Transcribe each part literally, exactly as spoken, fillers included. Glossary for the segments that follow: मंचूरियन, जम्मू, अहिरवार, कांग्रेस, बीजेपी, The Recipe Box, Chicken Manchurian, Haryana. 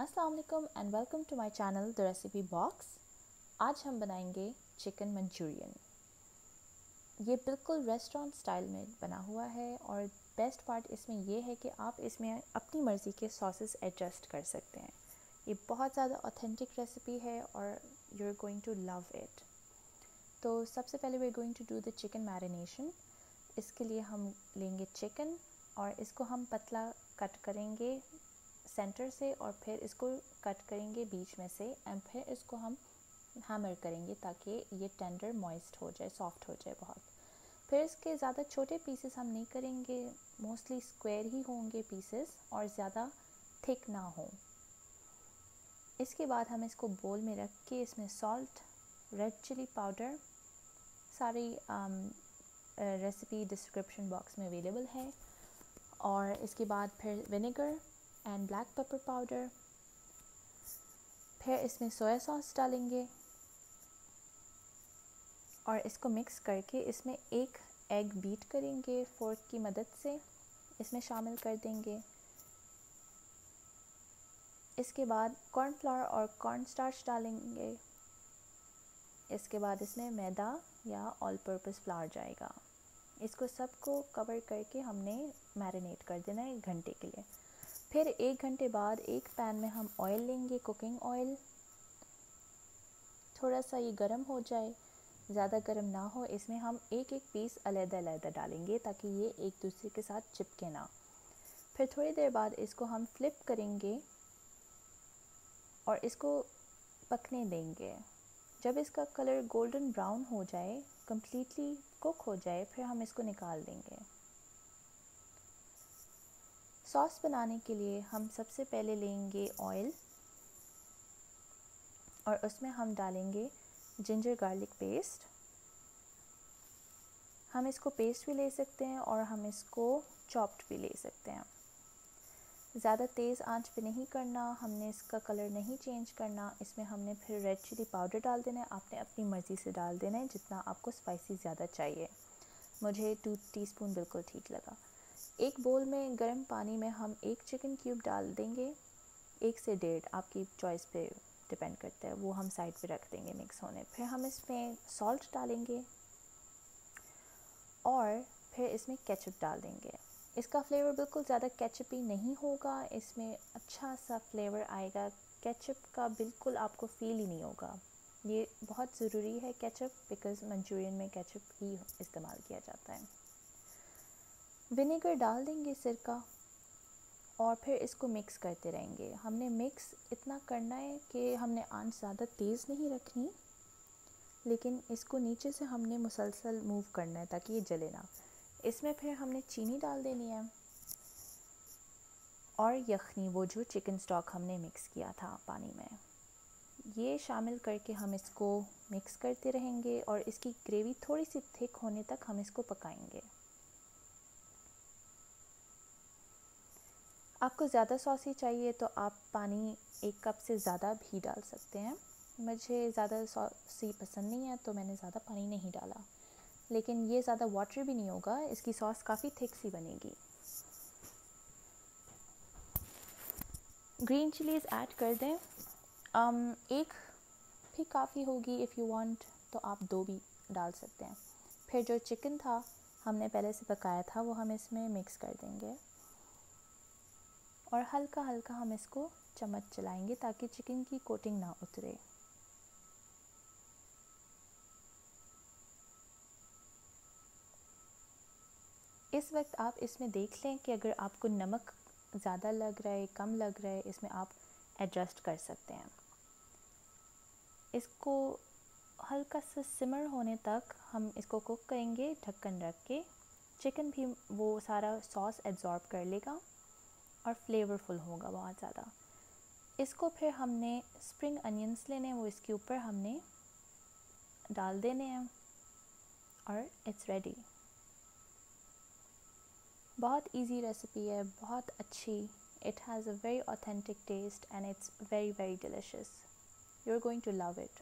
अस्सलाम वालेकुम and welcome to my channel the recipe box. आज हम बनाएंगे चिकन मंचूरियन। ये बिल्कुल रेस्टोरेंट स्टाइल में बना हुआ है और बेस्ट पार्ट इसमें ये है कि आप इसमें अपनी मर्ज़ी के सॉसेस एडजस्ट कर सकते हैं। ये बहुत ज़्यादा ऑथेंटिक रेसिपी है और you are going to love it. तो सबसे पहले we are going to do the chicken marination. इसके लिए हम लेंगे चिकन और इसको हम पतला कट करेंगे सेंटर से और फिर इसको कट करेंगे बीच में से एंड फिर इसको हम हैमर करेंगे ताकि ये टेंडर मॉइस्ट हो जाए, सॉफ्ट हो जाए बहुत। फिर इसके ज़्यादा छोटे पीसेस हम नहीं करेंगे, मोस्टली स्क्वायर ही होंगे पीसेस और ज़्यादा थिक ना हो। इसके बाद हम इसको बोल में रख के इसमें सॉल्ट, रेड चिली पाउडर, सारी रेसिपी डिस्क्रिप्शन बॉक्स में अवेलेबल है, और इसके बाद फिर vinegar and black pepper powder, फिर इसमें सोया सॉस डालेंगे और इसको मिक्स करके इसमें एक एग बीट करेंगे फोर्क की मदद से, इसमें शामिल कर देंगे। इसके बाद कॉर्न फ्लोर और कॉर्न स्टार्च डालेंगे। इसके बाद इसमें मैदा या ऑल पर्पस फ्लावर जाएगा। इसको सबको कवर करके हमने मैरिनेट कर देना है एक घंटे के लिए। फिर एक घंटे बाद एक पैन में हम ऑयल लेंगे, कुकिंग ऑयल। थोड़ा सा ये गरम हो जाए, ज़्यादा गरम ना हो। इसमें हम एक एक पीस अलग-अलग अलग-अलग डालेंगे ताकि ये एक दूसरे के साथ चिपके ना। फिर थोड़ी देर बाद इसको हम फ्लिप करेंगे और इसको पकने देंगे। जब इसका कलर गोल्डन ब्राउन हो जाए, कम्प्लीटली कुक हो जाए, फिर हम इसको निकाल देंगे। सॉस बनाने के लिए हम सबसे पहले लेंगे ऑयल और उसमें हम डालेंगे जिंजर गार्लिक पेस्ट। हम इसको पेस्ट भी ले सकते हैं और हम इसको चॉप्ड भी ले सकते हैं। ज़्यादा तेज़ आंच पे नहीं करना, हमने इसका कलर नहीं चेंज करना। इसमें हमने फिर रेड चिली पाउडर डाल देना है, आपने अपनी मर्ज़ी से डाल देना है जितना आपको स्पाइसी ज़्यादा चाहिए। मुझे टू टीस्पून बिल्कुल ठीक लगा। एक बोल में गर्म पानी में हम एक चिकन क्यूब डाल देंगे, एक से डेढ़, आपकी चॉइस पे डिपेंड करता है, वो हम साइड पे रख देंगे मिक्स होने। फिर हम इसमें सॉल्ट डालेंगे और फिर इसमें केचप डाल देंगे। इसका फ्लेवर बिल्कुल ज़्यादा केचपी नहीं होगा, इसमें अच्छा सा फ्लेवर आएगा। केचप का बिल्कुल आपको फील ही नहीं होगा। ये बहुत ज़रूरी है केचप, बिकॉज़ मंचूरियन में केचप ही इस्तेमाल किया जाता है। विनेगर डाल देंगे, सिरका, और फिर इसको मिक्स करते रहेंगे। हमने मिक्स इतना करना है कि हमने आंच ज़्यादा तेज़ नहीं रखनी, लेकिन इसको नीचे से हमने मुसलसल मूव करना है ताकि ये जले ना। इसमें फिर हमने चीनी डाल देनी है और यखनी, वो जो चिकन स्टॉक हमने मिक्स किया था पानी में, ये शामिल करके हम इसको मिक्स करते रहेंगे और इसकी ग्रेवी थोड़ी सी थिक होने तक हम इसको पकाएंगे। आपको ज़्यादा सॉसी चाहिए तो आप पानी एक कप से ज़्यादा भी डाल सकते हैं। मुझे ज़्यादा सॉसी पसंद नहीं है तो मैंने ज़्यादा पानी नहीं डाला, लेकिन ये ज़्यादा वाटरी भी नहीं होगा। इसकी सॉस काफ़ी थिक सी बनेगी। ग्रीन चिलीज़ ऐड कर दें, um, एक भी काफ़ी होगी। इफ़ यू वांट तो आप दो भी डाल सकते हैं। फिर जो चिकन था हमने पहले से पकाया था वो हम इसमें मिक्स कर देंगे और हल्का हल्का हम इसको चम्मच चलाएंगे ताकि चिकन की कोटिंग ना उतरे। इस वक्त आप इसमें देख लें कि अगर आपको नमक ज़्यादा लग रहा है, कम लग रहा है, इसमें आप एडजस्ट कर सकते हैं। इसको हल्का सा सिमर होने तक हम इसको कुक करेंगे ढक्कन रख के। चिकन भी वो सारा सॉस एब्जॉर्ब कर लेगा और फ्लेवरफुल होगा बहुत ज़्यादा। इसको फिर हमने स्प्रिंग अनियंस लेने, वो इसके ऊपर हमने डाल देने हैं और इट्स रेडी। बहुत इजी रेसिपी है, बहुत अच्छी। It has a very authentic taste and it's very very delicious. You are going to love it.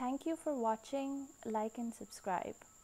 Thank you for watching. Like and subscribe.